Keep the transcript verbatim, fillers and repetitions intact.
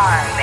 five.